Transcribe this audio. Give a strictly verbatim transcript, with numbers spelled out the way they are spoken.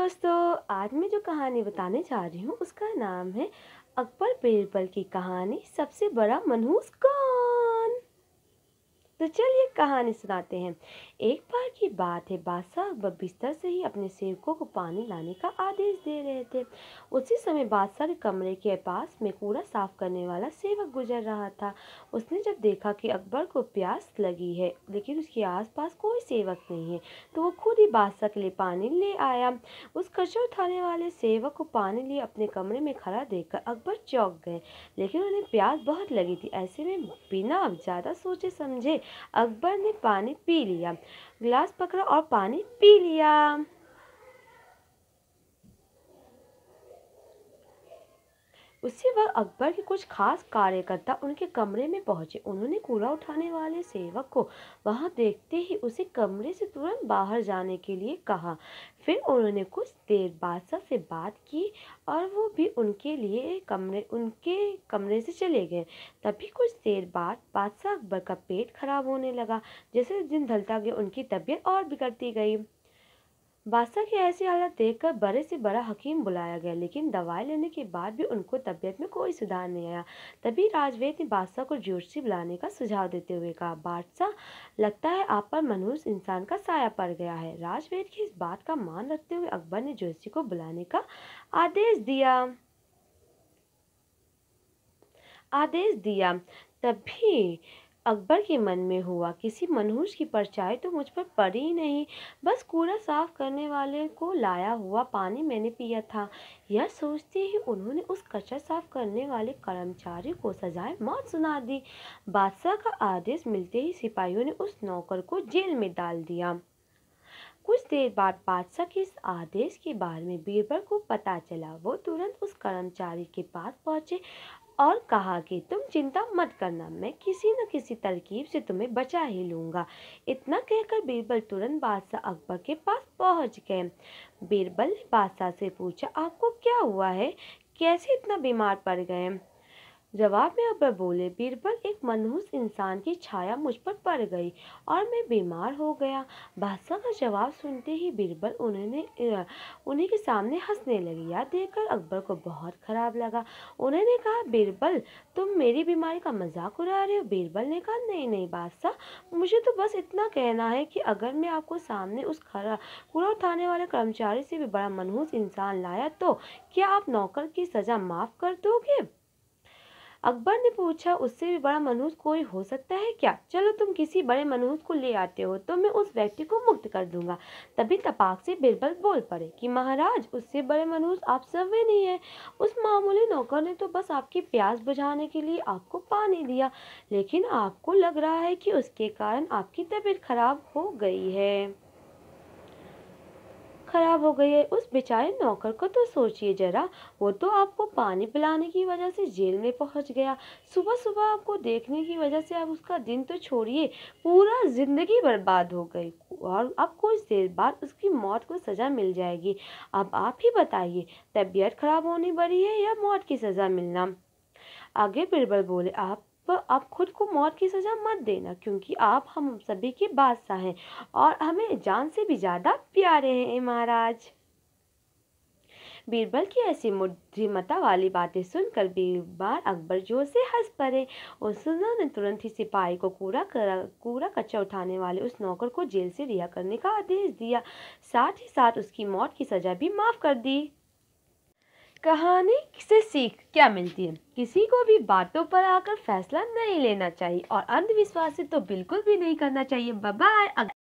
दोस्तों, आज मैं जो कहानी बताने जा रही हूँ उसका नाम है अकबर बीरबल की कहानी, सबसे बड़ा मनहूस कौन। तो चलिए कहानी सुनाते हैं। एक बार की बात है, बादशाह अकबर बिस्तर से ही अपने सेवकों को पानी लाने का आदेश दे रहे थे। उसी समय बादशाह के कमरे के पास में कूड़ा साफ करने वाला सेवक गुजर रहा था। उसने जब देखा कि अकबर को प्यास लगी है लेकिन उसके आसपास कोई सेवक नहीं है, तो वो खुद ही बादशाह के लिए पानी ले आया। उस कचरा उठाने वाले सेवक को पानी लिए अपने कमरे में खड़ा देखकर अकबर चौंक गए, लेकिन उन्हें प्यास बहुत लगी थी। ऐसे में बिना ज़्यादा सोचे समझे अकबर ने पानी पी लिया, गिलास पकड़ा और पानी पी लिया। उसी वक्त अकबर के कुछ खास कार्यकर्ता उनके कमरे में पहुंचे। उन्होंने कूड़ा उठाने वाले सेवक को वहां देखते ही उसे कमरे से तुरंत बाहर जाने के लिए कहा। फिर उन्होंने कुछ देर बादशाह से बात की और वो भी उनके लिए कमरे उनके कमरे से चले गए। तभी कुछ देर बाद बादशाह अकबर का पेट खराब होने लगा। जैसे दिन ढलता गया उनकी तबीयत और बिगड़ती गई। बादशाह की ऐसी हालत देखकर बड़े से बड़ा हकीम बुलाया गया, लेकिन दवाई लेने के बाद भी उनको तबीयत में कोई सुधार नहीं आया। तभी राजवैद ने बादशाह को ज्योतिषी बुलाने का सुझाव देते हुए कहा, बादशाह लगता है आप पर मनहूस इंसान का साया पड़ गया है। राजवैद की इस बात का मान रखते हुए अकबर ने ज्योतिषी को बुलाने का आदेश दिया आदेश दिया तभी अकबर के मन में हुआ, किसी मनहूस की परछाई तो मुझ पर पड़ी ही नहीं, बस कूड़ा साफ करने वाले को लाया हुआ पानी मैंने पिया था। यह सोचते ही उन्होंने उस कचरा साफ करने वाले कर्मचारी को सजाए मौत सुना दी। बादशाह का आदेश मिलते ही सिपाहियों ने उस नौकर को जेल में डाल दिया। कुछ देर बाद बादशाह के इस आदेश के बारे में बीरबल को पता चला। वो तुरंत उस कर्मचारी के पास पहुँचे और कहा कि तुम चिंता मत करना, मैं किसी न किसी तरकीब से तुम्हें बचा ही लूँगा। इतना कहकर बीरबल तुरंत बादशाह अकबर के पास पहुँच गए। बीरबल ने बादशाह से पूछा, आपको क्या हुआ है, कैसे इतना बीमार पड़ गए? जवाब में अकबर बोले, बीरबल एक मनहूस इंसान की छाया मुझ पर पड़ गई और मैं बीमार हो गया। बादशाह का जवाब सुनते ही बीरबल उन्होंने उन्हीं के सामने हंसने लगी। यह देखकर अकबर को बहुत खराब लगा। उन्होंने कहा, बीरबल तुम मेरी बीमारी का मजाक उड़ा रहे हो। बीरबल ने कहा, नहीं नहीं बादशाह, मुझे तो बस इतना कहना है कि अगर मैं आपको सामने उस खरा कूड़ा उठाने वाले कर्मचारी से भी बड़ा मनहूस इंसान लाया तो क्या आप नौकर की सज़ा माफ़ कर दोगे? अकबर ने पूछा, उससे भी बड़ा मनहूस कोई हो सकता है क्या? चलो तुम किसी बड़े मनहूस को ले आते हो तो मैं उस व्यक्ति को मुक्त कर दूंगा। तभी तपाक से बीरबल बोल पड़े कि महाराज, उससे बड़े मनहूस आप सब में नहीं है। उस मामूली नौकर ने तो बस आपकी प्यास बुझाने के लिए आपको पानी दिया, लेकिन आपको लग रहा है कि उसके कारण आपकी तबीयत खराब हो गई है खराब हो गई है। उस बेचारे नौकर को तो सोचिए जरा, वो तो आपको पानी पिलाने की वजह से जेल में पहुंच गया। सुबह सुबह आपको देखने की वजह से आप उसका दिन तो छोड़िए, पूरा ज़िंदगी बर्बाद हो गई और अब कुछ देर बाद उसकी मौत को सज़ा मिल जाएगी। अब आप ही बताइए, तबीयत खराब होनी बड़ी है या मौत की सज़ा मिलना? आगे बीरबल बोले, आप आप खुद को मौत की सज़ा मत देना, क्योंकि आप हम सभी के बादशाह हैं और हमें जान से भी ज़्यादा प्यारे हैं महाराज। बीरबल की ऐसी बुद्धिमता वाली बातें सुनकर बीरबल अकबर जोर से हंस पड़े। उन्होंने तुरंत ही सिपाही को कूड़ा कूड़ा कचरा उठाने वाले उस नौकर को जेल से रिहा करने का आदेश दिया, साथ ही साथ उसकी मौत की सज़ा भी माफ़ कर दी। कहानी से सीख क्या मिलती है? किसी को भी बातों पर आकर फैसला नहीं लेना चाहिए और अंधविश्वास से तो बिल्कुल भी नहीं करना चाहिए। Bye bye.